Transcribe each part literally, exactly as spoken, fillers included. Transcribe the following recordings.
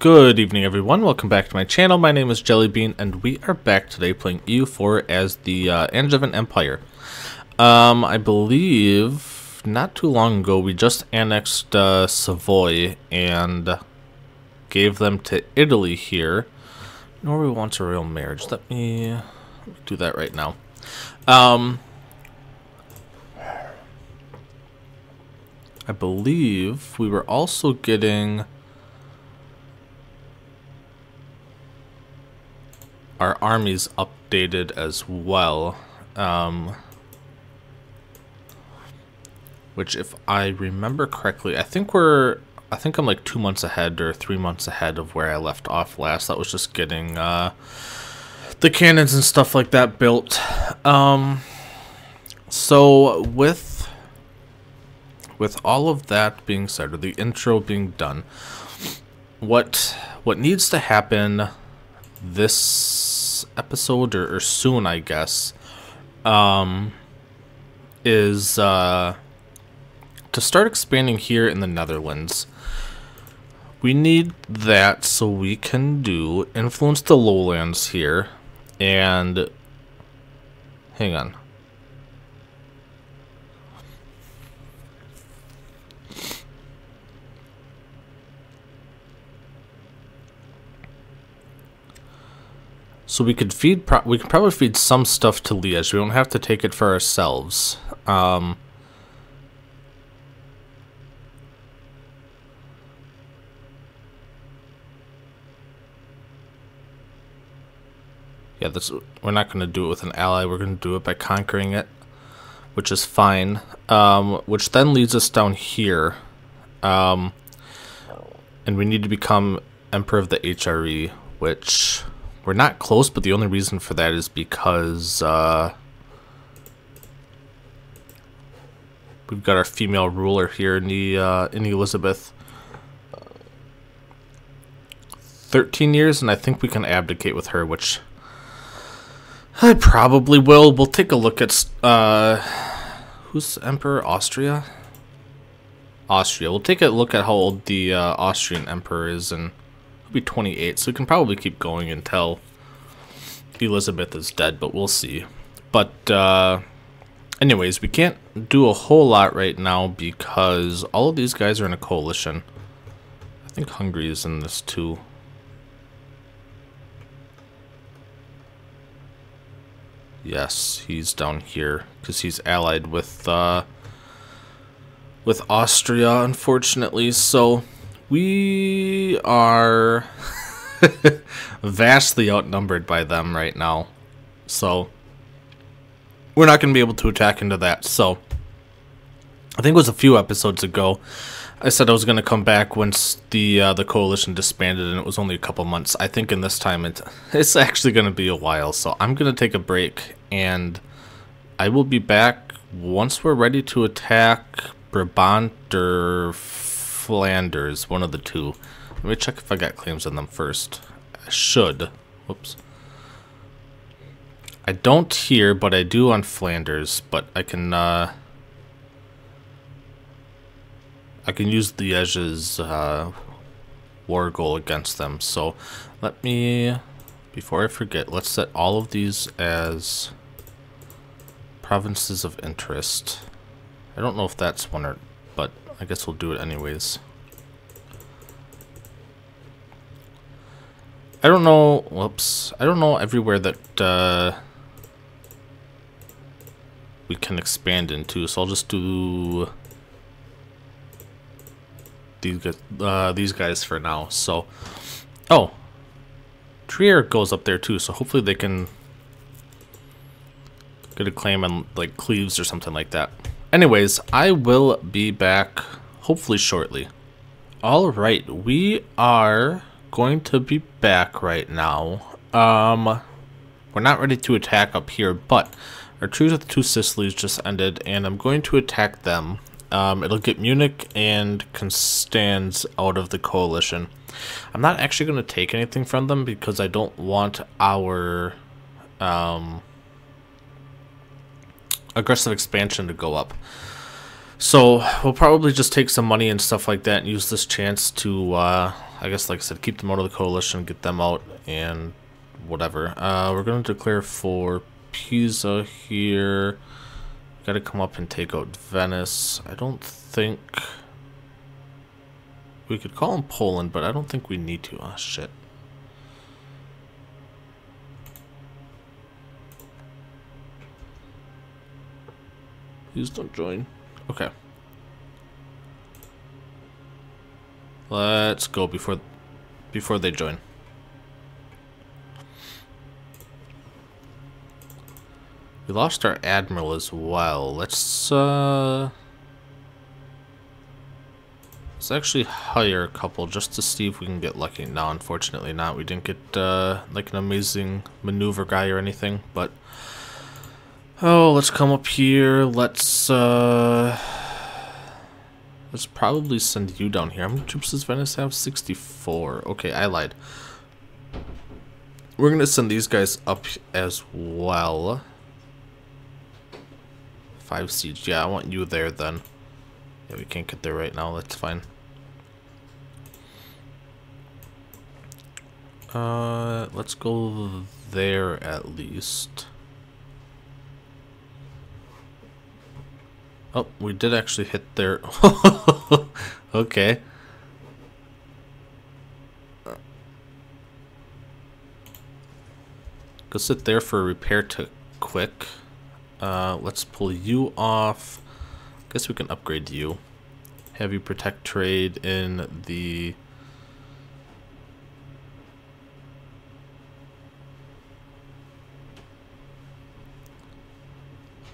Good evening everyone, welcome back to my channel. My name is Jellybean and we are back today playing E U four as the uh, Angevin Empire. Um, I believe not too long ago we just annexed uh, Savoy and gave them to Italy here. Norway wants a real marriage. Let me, let me do that right now. Um, I believe we were also getting our armies updated as well, um, which, if I remember correctly, I think we're, I think I'm like two months ahead or three months ahead of where I left off last. That was just getting uh, the cannons and stuff like that built. Um, so with with all of that being said, or the intro being done, what what needs to happen this episode, or, or soon I guess, um, is uh, to start expanding here in the Netherlands. We need that so we can do influence the lowlands here, and hang on. So we could feed, pro we could probably feed some stuff to Leah, so we don't have to take it for ourselves. Um, yeah, this, we're not going to do it with an ally, we're going to do it by conquering it, which is fine. Um, which then leads us down here, um, and we need to become Emperor of the H R E, which... we're not close, but the only reason for that is because uh, we've got our female ruler here in the uh, in Elizabeth. Thirteen years, and I think we can abdicate with her, which I probably will. We'll take a look at uh, who's emperor? Austria. Austria. We'll take a look at how old the uh, Austrian emperor is, and be twenty-eight, so we can probably keep going until Elizabeth is dead, but we'll see. But uh, anyways, we can't do a whole lot right now because all of these guys are in a coalition. I think Hungary is in this too. Yes, he's down here because he's allied with uh, with Austria, unfortunately. So we are vastly outnumbered by them right now, so we're not going to be able to attack into that. So I think it was a few episodes ago I said I was going to come back once the uh, the coalition disbanded, and it was only a couple months. I think in this time it, it's actually going to be a while, so I'm going to take a break, and I will be back once we're ready to attack Brabant or Flanders, one of the two. Let me check if I got claims on them first. I should. Whoops. I don't here, but I do on Flanders, but I can uh, I can use the Liege's uh, war goal against them. So let me, before I forget, let's set all of these as provinces of interest. I don't know if that's one or, but I guess we'll do it anyways. I don't know, whoops, I don't know everywhere that uh, we can expand into, so I'll just do these guys, uh, these guys for now. So, oh, Trier goes up there too, so hopefully they can get a claim on like Cleves or something like that. Anyways, I will be back hopefully shortly. Alright, we are going to be back right now. Um, we're not ready to attack up here, but our truce with the Two Sicilies just ended, and I'm going to attack them. Um, it'll get Munich and Constance out of the coalition. I'm not actually going to take anything from them because I don't want our... Um, aggressive expansion to go up, so we'll probably just take some money and stuff like that and use this chance to uh, I guess, like I said, keep them out of the coalition, get them out, and whatever. Uh, we're going to declare for Pisa here. Got to come up and take out Venice. I don't think... We could call them Poland, but I don't think we need to. Oh, shit. Please don't join. Okay. Let's go before before they join. We lost our admiral as well. Let's uh let's actually hire a couple just to see if we can get lucky. No, unfortunately not. We didn't get uh like an amazing maneuver guy or anything, but oh, let's come up here. Let's uh let's probably send you down here. How many troops does Venice have? sixty-four. Okay, I lied. We're going to send these guys up as well. Five siege. Yeah, I want you there then. Yeah, we can't get there right now. That's fine. Uh, let's go there at least. Oh, we did actually hit their... Okay. Go sit there for a repair to quick. Uh, let's pull you off. Guess we can upgrade you. Have you protect trade in the...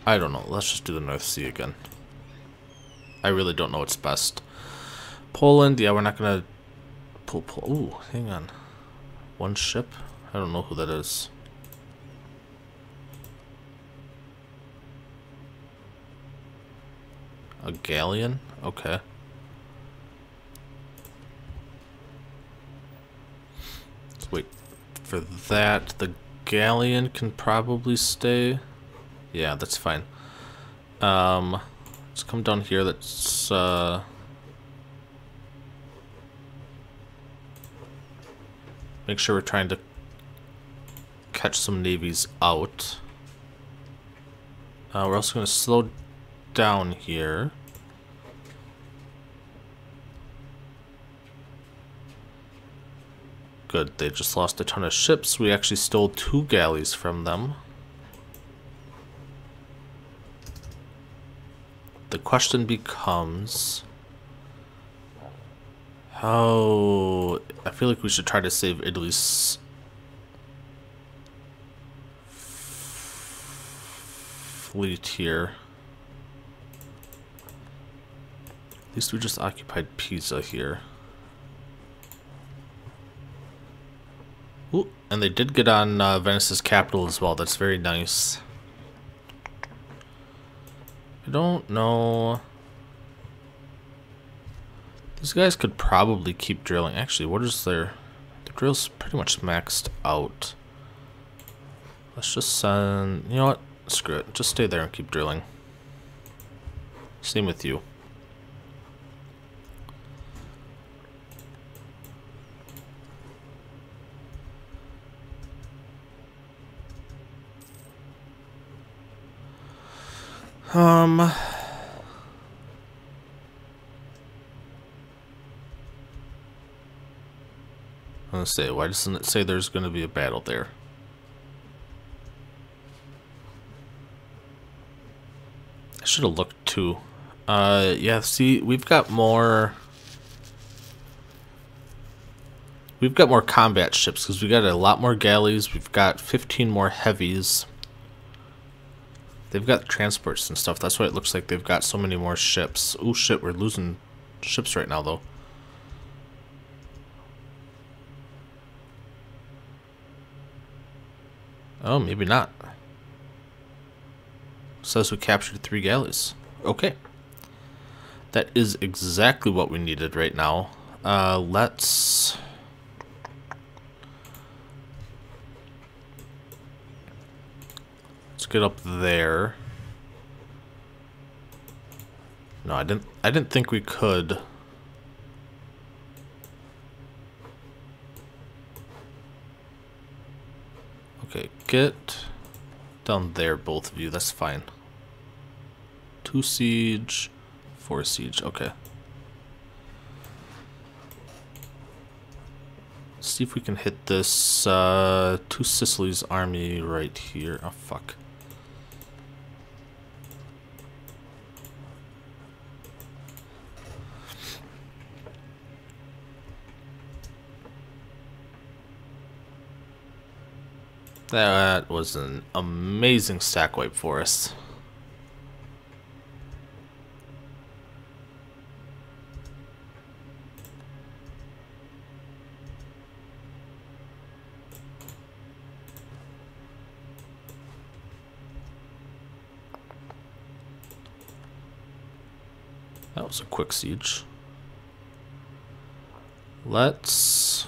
I don't know. Let's just do the North Sea again. I really don't know what's best. Poland, yeah, we're not going to pull, pull. Ooh, hang on. One ship? I don't know who that is. A galleon? Okay. Let's wait for that. The galleon can probably stay... Yeah, that's fine. Um, let's come down here. Let's uh, make sure we're trying to catch some navies out. Uh, we're also going to slow down here. Good. They just lost a ton of ships. We actually stole two galleys from them. The question becomes, how... I feel like we should try to save Italy's fleet here. At least we just occupied Pisa here. Ooh, and they did get on uh, Venice's capital as well. That's very nice. I don't know. These guys could probably keep drilling. Actually, what is their... The drill's pretty much maxed out. Let's just send... You know what? Screw it. Just stay there and keep drilling. Same with you. Um, let's say, why doesn't it say there's going to be a battle there? I should have looked too. Uh, yeah, see, we've got more, we've got more combat ships because we got a lot more galleys. We've got fifteen more heavies. They've got transports and stuff. That's why it looks like they've got so many more ships. Oh shit, we're losing ships right now though. Oh, maybe not. It says we captured three galleys. Okay. That is exactly what we needed right now. Uh, let's... Get up there. No, I didn't I didn't think we could. Okay, get down there, both of you. That's fine. Two siege, four siege. Okay. Let's see if we can hit this uh, Two Sicilies army right here. Oh, fuck. That was an amazing stack wipe for us. That was a quick siege. Let's...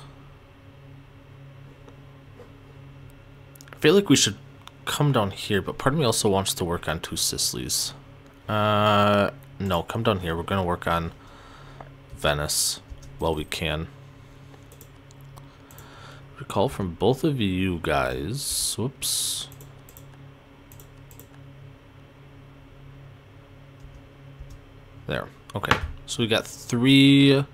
I feel like we should come down here, but part of me also wants to work on Two Sicilies. Uh, no, come down here. We're going to work on Venice while we can. Recall from both of you guys. Whoops. There. Okay. So we got three...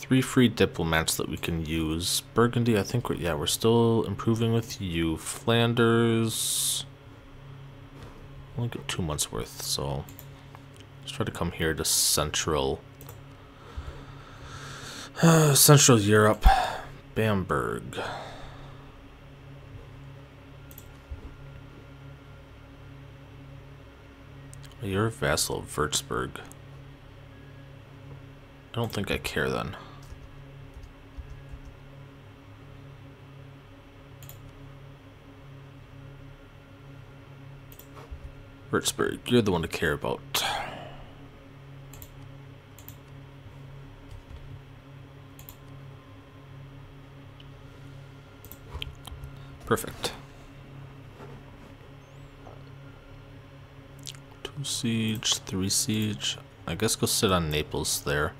Three free diplomats that we can use. Burgundy, I think we're, yeah, we're still improving with you. Flanders, only get two months worth, so let's try to come here to central, uh, central Europe, Bamberg. You're a vassal of Würzburg. I don't think I care then. Würzburg, you're the one to care about. Perfect. Two siege, three siege. I guess go sit on Naples there.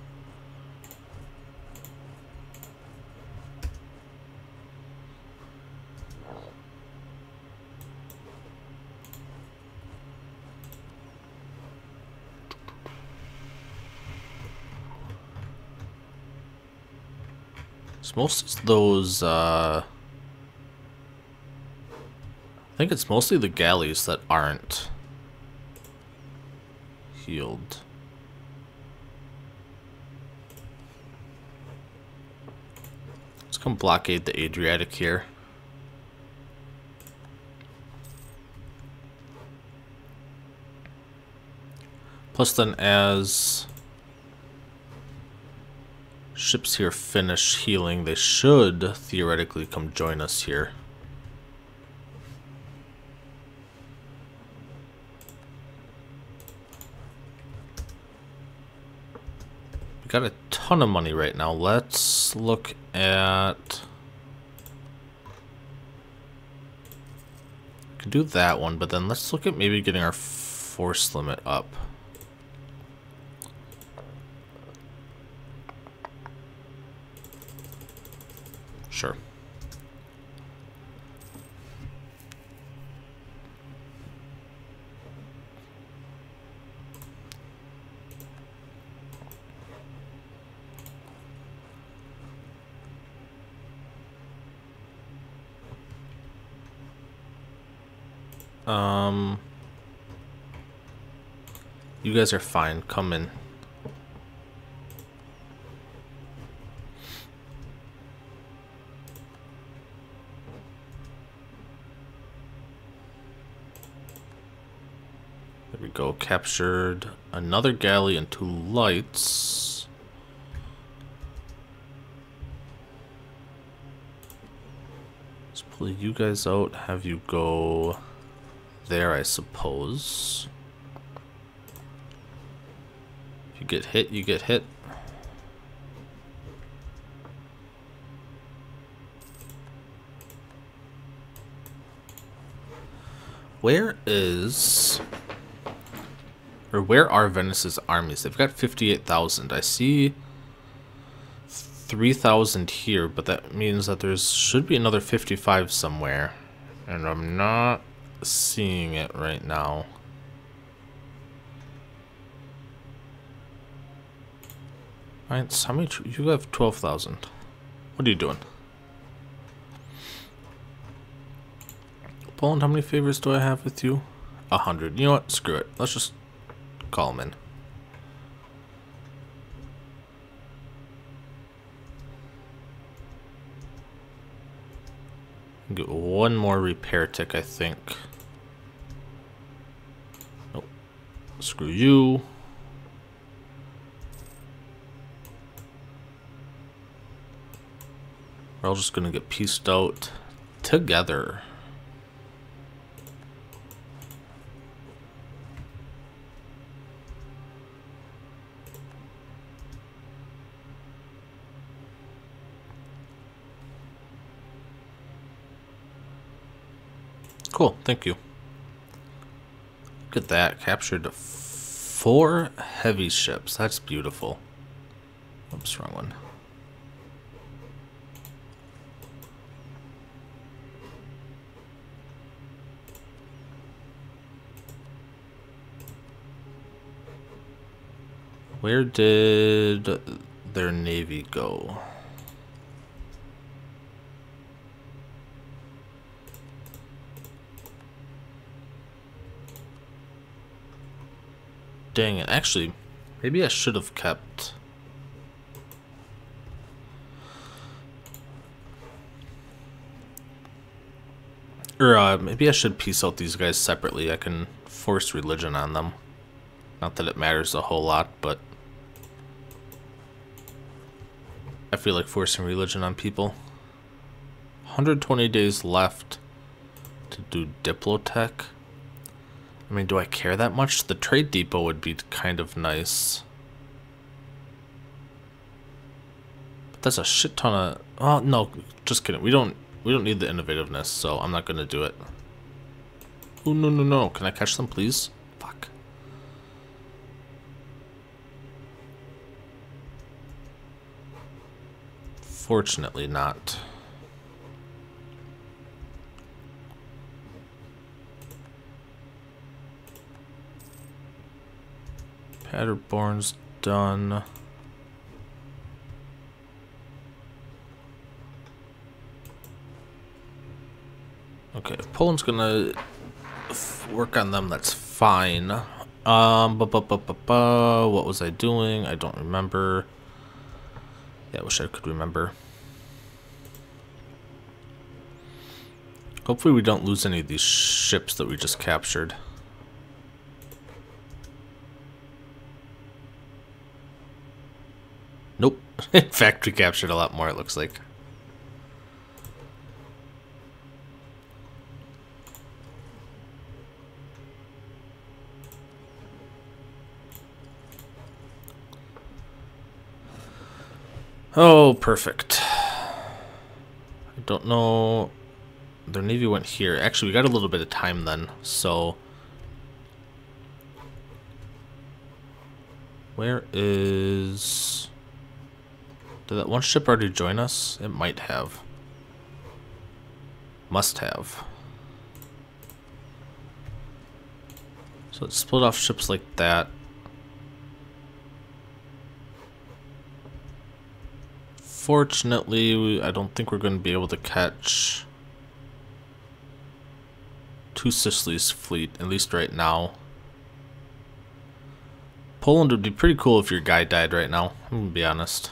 Most of those, uh, I think it's mostly the galleys that aren't healed. Let's come blockade the Adriatic here. Plus then as... ships here finish healing, they should theoretically come join us here. We got a ton of money right now. Let's look at... we can do that one, but then let's look at maybe getting our force limit up. Sure. Um, you guys are fine. Come in. Go captured another galley and two lights. Let's pull you guys out, have you go there, I suppose. If you get hit, you get hit. Where is Or where are Venice's armies? They've got fifty-eight thousand. I see three thousand here, but that means that there should be another fifty-five somewhere. And I'm not seeing it right now. Alright, how many? You have twelve thousand. What are you doing? Poland, how many favors do I have with you? A hundred. You know what? Screw it. Let's just call them in. Get one more repair tick, I think. Nope. Screw you. We're all just gonna get pieced out together. Cool, thank you. Look at that, captured four heavy ships. That's beautiful. Oops, wrong one. Where did their navy go? Dang it, actually, maybe I should have kept. Or uh, maybe I should piece out these guys separately. I can force religion on them. Not that it matters a whole lot, but I feel like forcing religion on people. one hundred twenty days left to do Diplotech. I mean, do I care that much? The trade depot would be kind of nice. But that's a shit ton of... Oh, no, just kidding. We don't we don't need the innovativeness, so I'm not going to do it. Oh, no, no, no. Can I catch them, please? Fuck. Fortunately not. Paderborn's done. Okay, if Poland's gonna work on them, that's fine. Um, bu bu bu bu bu. What was I doing? I don't remember. Yeah, I wish I could remember. Hopefully we don't lose any of these ships that we just captured. Nope. In fact, we captured a lot more, it looks like. Oh, perfect. I don't know. Their navy went here. Actually, we got a little bit of time then, so... Where is... Did that one ship already join us? It might have. Must have. So it's split off ships like that. Fortunately, we, I don't think we're going to be able to catch Two Sicilies' fleet, at least right now. Poland would be pretty cool if your guy died right now, I'm going to be honest.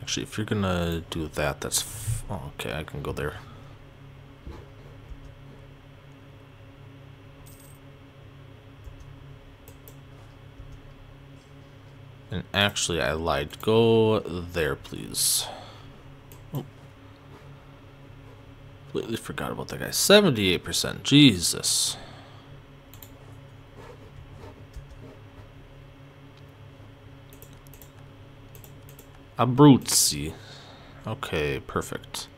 Actually, if you're gonna do that, that's f oh, okay. I can go there. And actually, I lied. Go there, please. Oh, completely forgot about that guy. Seventy-eight percent. Jesus. Abruzzi. Okay, perfect.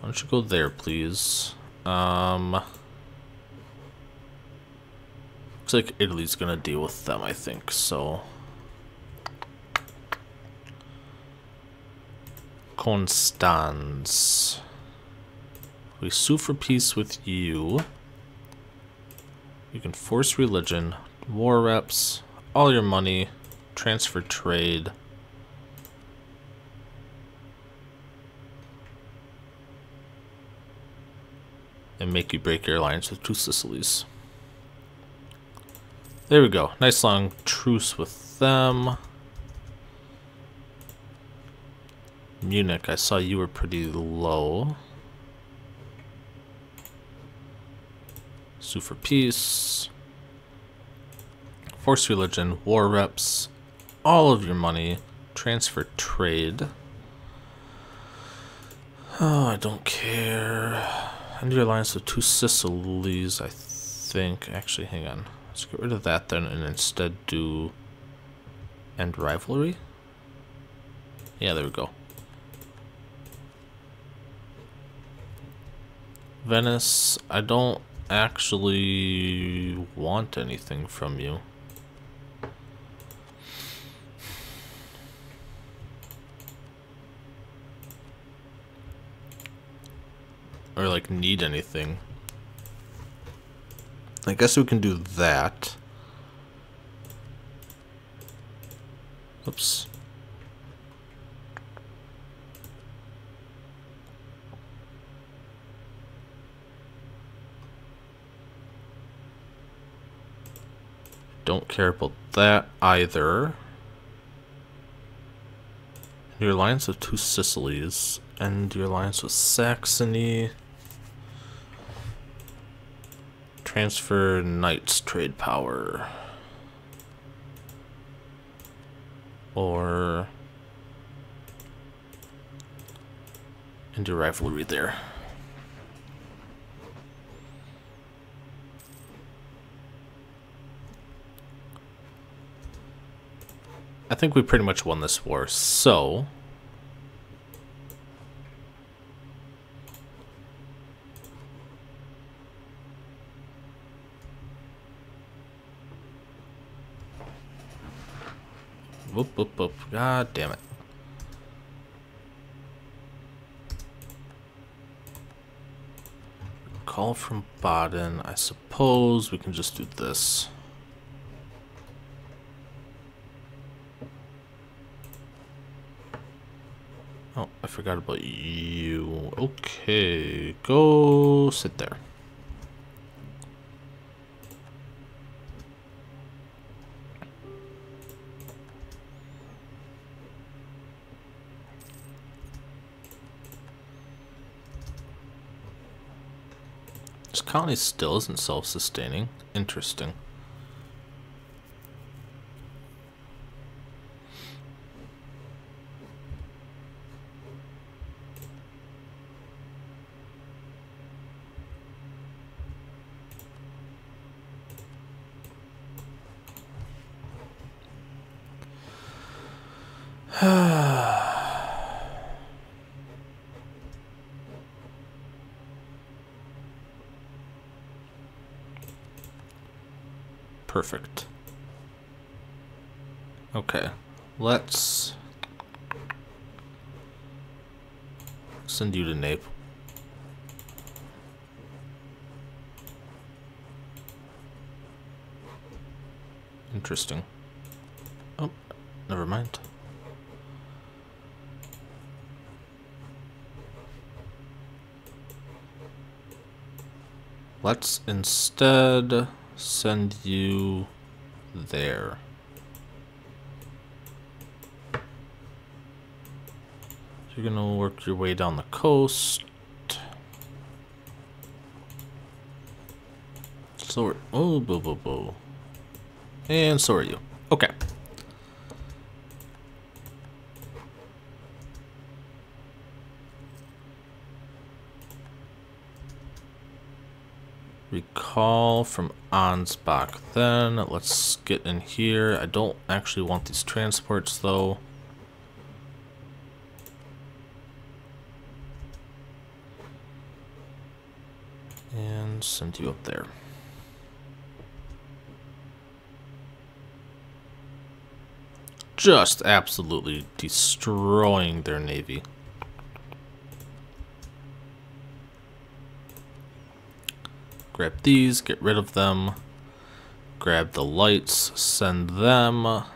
Why don't you go there, please? Um, looks like Italy's gonna deal with them, I think, so... Constance. We sue for peace with you. You can force religion, war reps, all your money, transfer trade. And make you break your alliance with Two Sicilies. There we go. Nice long truce with them. Munich, I saw you were pretty low. Sue for peace. Force religion, war reps, all of your money, transfer trade. Oh, I don't care. End your alliance with Two Sicilies, I think. Actually, hang on. Let's get rid of that then and instead do end rivalry. Yeah, there we go. Venice, I don't actually want anything from you. Or like need anything. I guess we can do that. Oops. Don't care about that either. Your alliance with Two Sicilies and your alliance with Saxony. Transfer knights trade power. Or and do rivalry there. I think we pretty much won this war, so whoop whoop whoop, god damn it. Call from Baden, I suppose we can just do this. Oh, I forgot about you. Okay, go sit there. This colony still isn't self-sustaining. Interesting. Perfect. Okay, let's send you to Naples. Interesting. Oh, never mind. Let's instead send you there. You're gonna work your way down the coast. So we're, oh, boo, boo, boo. And so are you. Okay. Recall from Ansbach then. Let's get in here. I don't actually want these transports though. and sent you up there. Just absolutely destroying their navy. Grab these, get rid of them. Grab the lights, send them up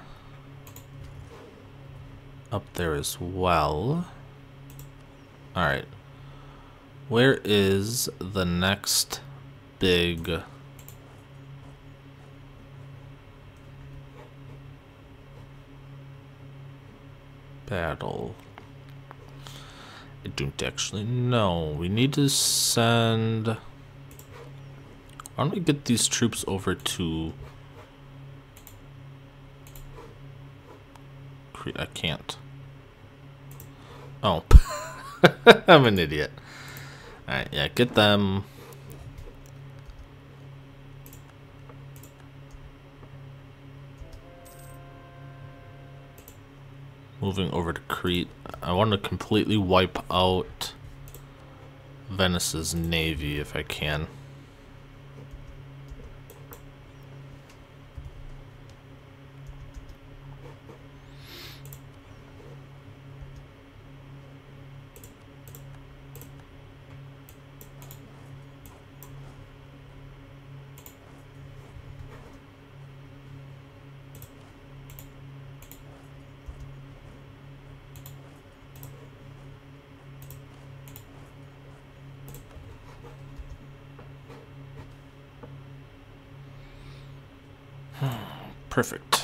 there as well. Alright. Where is the next big... battle? I don't actually know. We need to send... Why don't we get these troops over to... I can't. Oh. I'm an idiot. Alright, yeah, get them. Moving over to Crete. I want to completely wipe out Venice's navy if I can. Perfect.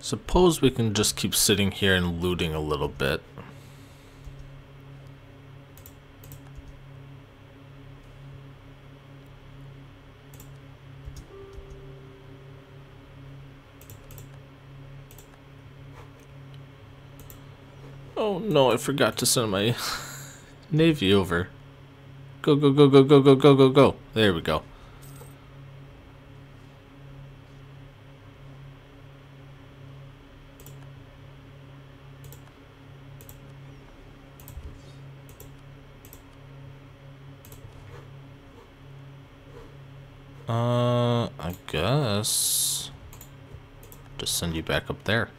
Suppose we can just keep sitting here and looting a little bit. No, I forgot to send my navy over. Go, go, go, go, go, go, go, go, go. There we go. Uh, I guess... just send you back up there.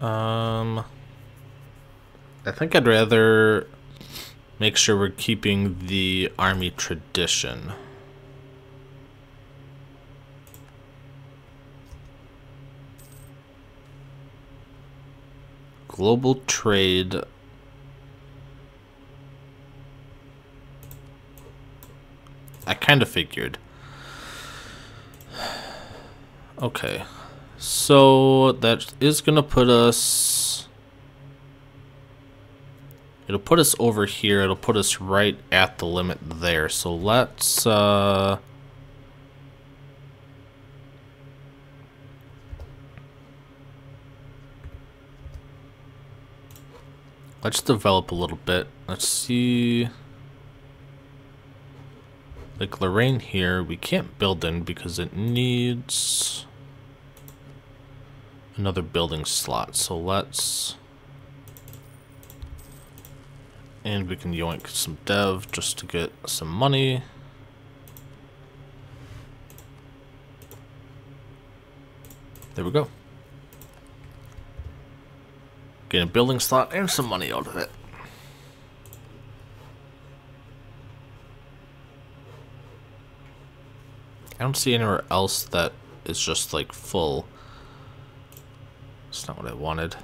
Um, I think I'd rather make sure we're keeping the army tradition. Global trade. I kind of figured. Okay. So that is gonna put us, it'll put us over here, it'll put us right at the limit there. So let's uh let's develop a little bit. Let's see, like Lorraine here, we can't build in because it needs another building slot, so let's, and we can yoink some dev just to get some money. There we go. Get a building slot and some money out of it. I don't see anywhere else that is just like full. That's not what I wanted.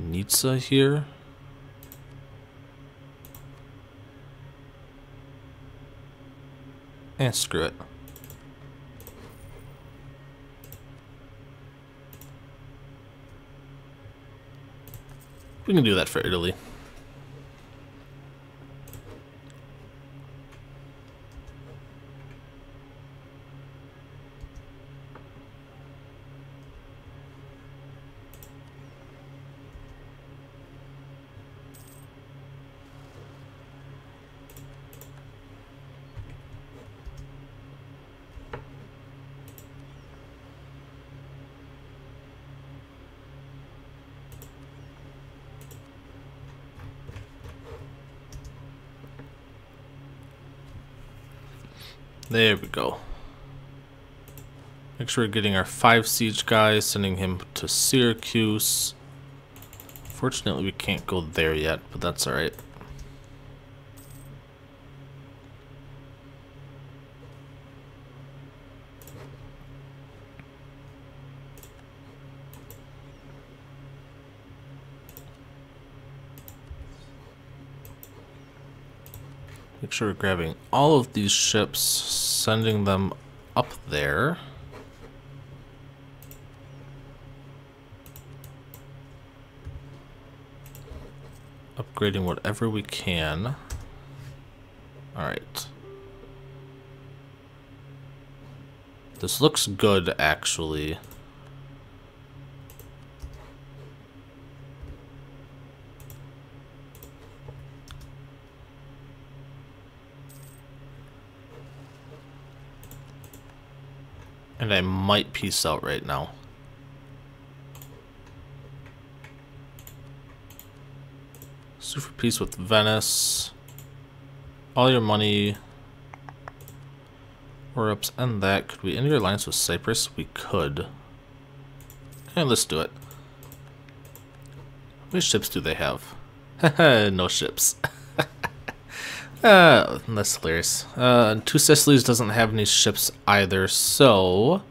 Nizza here. Eh, screw it. We can do that for Italy. There we go. Make sure we're getting our five siege guys, sending him to Syracuse. Fortunately, we can't go there yet, but that's alright. Make sure we're grabbing all of these ships, sending them up there. Upgrading whatever we can. Alright. This looks good, actually. And I might peace out right now. Sue for peace with Venice. All your money. We're up and that. Could we end your alliance with Cyprus? We could. And let's do it. Which ships do they have? No ships. Uh, that's hilarious. Uh, Two Sicilies doesn't have any ships either, so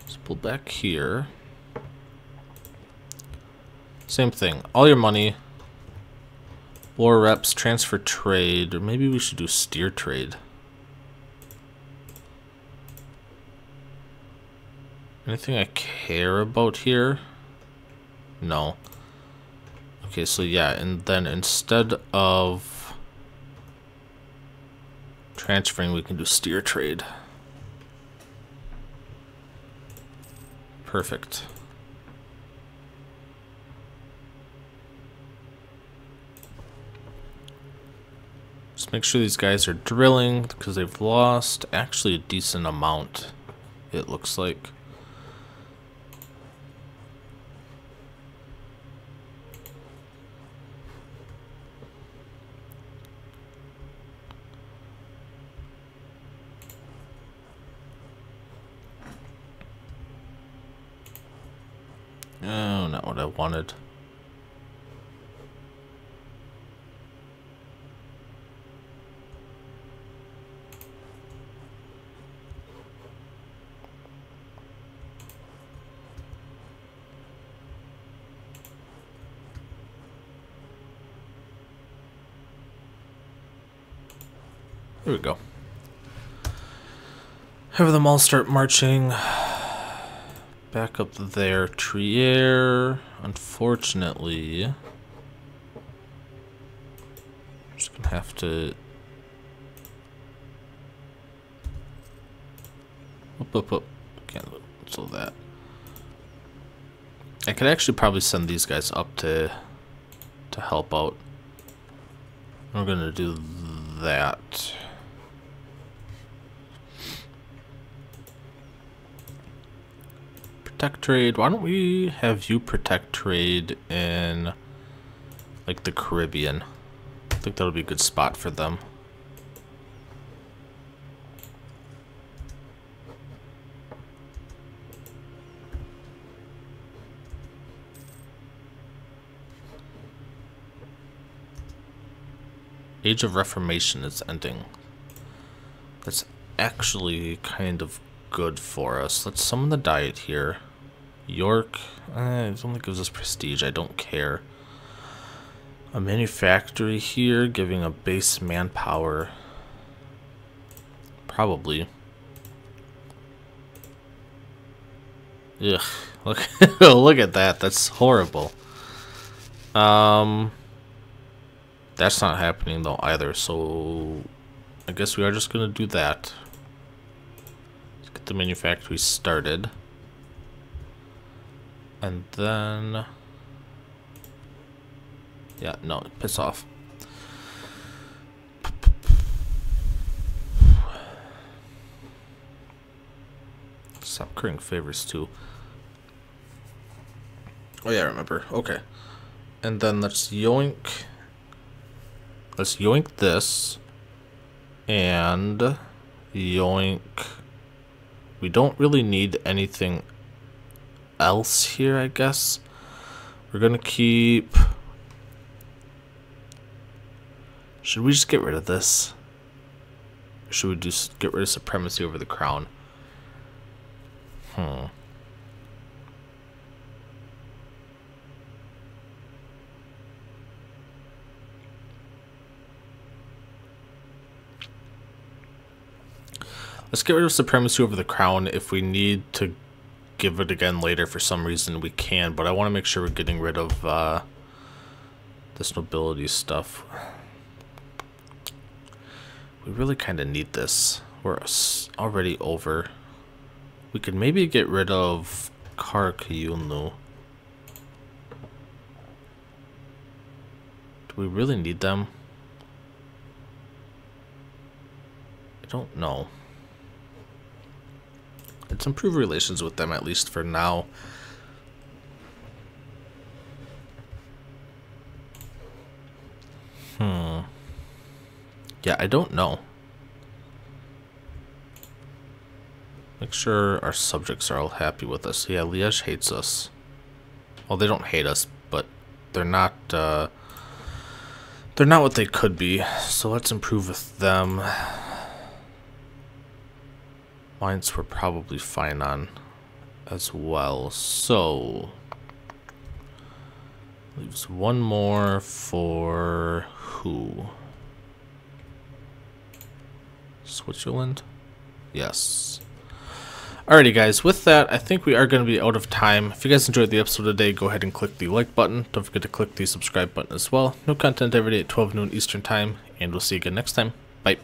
let's pull back here. Same thing. All your money, war reps, transfer trade, or maybe we should do steer trade. Anything I care about here? No. Okay, so yeah, and then instead of transferring, we can do steer trade. Perfect. Just make sure these guys are drilling, because they've lost actually a decent amount, it looks like. Oh, not what I wanted. Here we go. Have them all start marching. Back up there, Trier. Unfortunately, I'm just gonna have to. Up, up, up. Can't cancel that. I could actually probably send these guys up to to help out. We're gonna do that. Protect trade. Why don't we have you protect trade in like the Caribbean? I think that'll be a good spot for them. Age of Reformation is ending. That's actually kind of good for us. Let's summon the Diet here. York, eh, it only gives us prestige, I don't care. A manufactory here, giving a base manpower. Probably. Ugh, look, look at that, that's horrible. Um, that's not happening though either, so I guess we are just gonna do that. Let's get the manufactory started. And then... yeah, no, piss off. Stop currying favors too. Oh yeah, I remember. Okay. And then let's yoink. Let's yoink this. And yoink. We don't really need anything else here, I guess. We're gonna keep... should we just get rid of this? Or should we just get rid of supremacy over the crown? Hmm. Let's get rid of supremacy over the crown. If we need to give it again later for some reason, we can, but I want to make sure we're getting rid of uh, this nobility stuff. We really kind of need this. We're already over. We could maybe get rid of Karkayunu. Do we really need them? I don't know. Let's improve relations with them, at least for now. Hmm. Yeah, I don't know. Make sure our subjects are all happy with us. Yeah, Liège hates us. Well, they don't hate us, but they're not, uh... they're not what they could be, so let's improve with them. Mines were probably fine on as well, so leaves one more for who? Switzerland? Yes. Alrighty guys, with that I think we are going to be out of time. If you guys enjoyed the episode today, go ahead and click the like button. Don't forget to click the subscribe button as well. New content every day at twelve noon Eastern time, and we'll see you again next time. Bye.